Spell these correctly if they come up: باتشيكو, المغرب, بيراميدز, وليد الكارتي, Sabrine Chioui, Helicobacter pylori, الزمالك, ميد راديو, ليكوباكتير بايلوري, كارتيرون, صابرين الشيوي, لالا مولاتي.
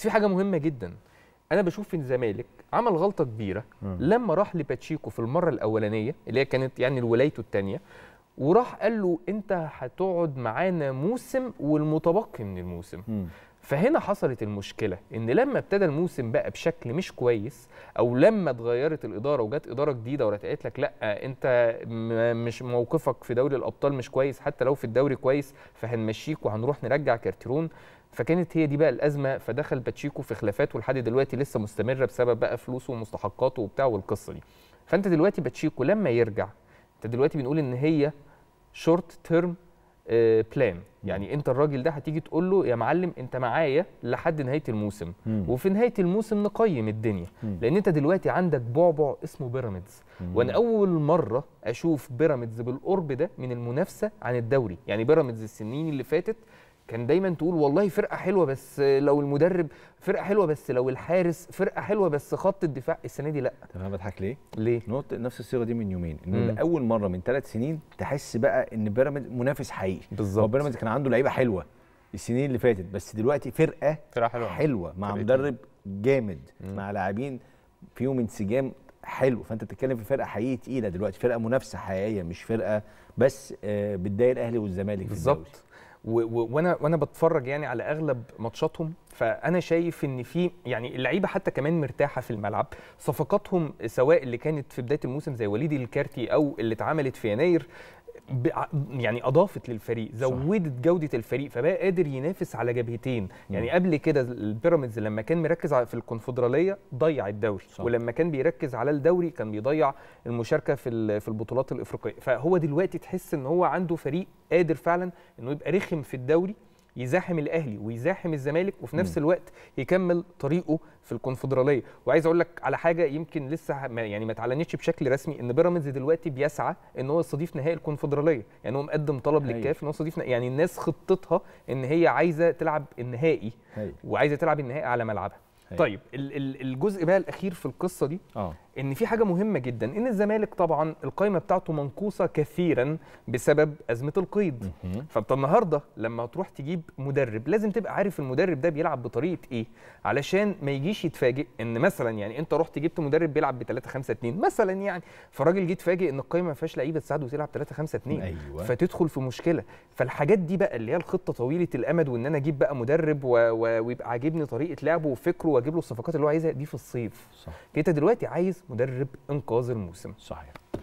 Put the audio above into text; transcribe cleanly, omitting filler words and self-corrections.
بس في حاجه مهمه جدا انا بشوف ان الزمالك عمل غلطه كبيره لما راح لباتشيكو في المره الاولانيه اللي هي كانت يعني ولايته الثانيه، وراح قال له انت هتقعد معانا موسم والمتبقي من الموسم. فهنا حصلت المشكله ان لما ابتدى الموسم بقى بشكل مش كويس، او لما اتغيرت الاداره وجت اداره جديده ورات قالت لك لا انت مش موقفك في دوري الابطال مش كويس، حتى لو في الدوري كويس فهنمشيك وهنروح نرجع كارتيرون. فكانت هي دي بقى الازمه، فدخل باتشيكو في خلافات ولحد دلوقتي لسه مستمره بسبب بقى فلوسه ومستحقاته وبتاع والقصه دي. فانت دلوقتي باتشيكو لما يرجع، انت دلوقتي بنقول ان هي شورت تيرم بلان، يعني انت الراجل ده هتيجي تقول له يا معلم انت معايا لحد نهايه الموسم وفي نهايه الموسم نقيم الدنيا، لان انت دلوقتي عندك بعبع اسمه بيراميدز، وانا اول مره اشوف بيراميدز بالقرب ده من المنافسه عن الدوري. يعني بيراميدز السنين اللي فاتت كان دايما تقول والله فرقه حلوه بس لو المدرب، فرقه حلوه بس لو الحارس، فرقه حلوه بس خط الدفاع. السنه دي لا. طب انا بضحك ليه؟ ليه؟ نقطه نفس الصيغه دي من يومين، انه لاول مره من 3 سنين تحس بقى ان بيراميدز منافس حقيقي. بالظبط. هو بيراميدز كان عنده لعيبه حلوه السنين اللي فاتت، بس دلوقتي فرقه حلوه مع مدرب جامد، مع لاعبين فيهم انسجام حلو. فانت بتتكلم في فرقه حقيقيه تقيله دلوقتي، فرقه منافسه حقيقيه، مش فرقه بس بتضايق الاهلي والزمالك. بالظبط. وانا بتفرج يعني على اغلب ماتشاتهم، فانا شايف ان في يعني اللعيبه حتى كمان مرتاحه في الملعب، صفقاتهم سواء اللي كانت في بدايه الموسم زي وليد الكارتي او اللي اتعملت في يناير يعني اضافت للفريق، زودت جوده الفريق، فبقى قادر ينافس على جبهتين. يعني قبل كده البيراميدز لما كان مركز في الكونفدراليه ضيع الدوري، ولما كان بيركز على الدوري كان بيضيع المشاركه في البطولات الافريقيه. فهو دلوقتي تحس ان هو عنده فريق قادر فعلا انه يبقى رخم في الدوري، يزاحم الاهلي ويزاحم الزمالك، وفي نفس الوقت يكمل طريقه في الكونفدراليه. وعايز اقول لك على حاجه يمكن لسه يعني ما اتعلنتش بشكل رسمي، ان بيراميدز دلوقتي بيسعى ان هو يستضيف نهائي الكونفدراليه، يعني هو مقدم طلب للكاف ان هو يستضيف، يعني الناس خطتها ان هي عايزه تلعب النهائي وعايزه تلعب النهائي على ملعبها. طيب الجزء بقى الاخير في القصه دي ان في حاجه مهمه جدا، ان الزمالك طبعا القايمه بتاعته منقوصه كثيرا بسبب ازمه القيد. فانت النهارده لما هتروح تجيب مدرب لازم تبقى عارف المدرب ده بيلعب بطريقه ايه، علشان ما يجيش يتفاجئ ان مثلا يعني انت رحت جبت مدرب بيلعب ب 3-5-2 مثلا، يعني فالراجل جه اتفاجئ ان القايمه ما فيهاش لعيبه تساعده تلعب 3-5-2. أيوة. فتدخل في مشكله. فالحاجات دي بقى اللي هي الخطه طويله الامد، وان انا اجيب بقى مدرب ويبقى عاجبني طريقه لعبه وفكره واجيب له الصفقات اللي هو عايزها دي في الصيف. صح. انت دلوقتي عايز مدرب انقاذ الموسم. صحيح.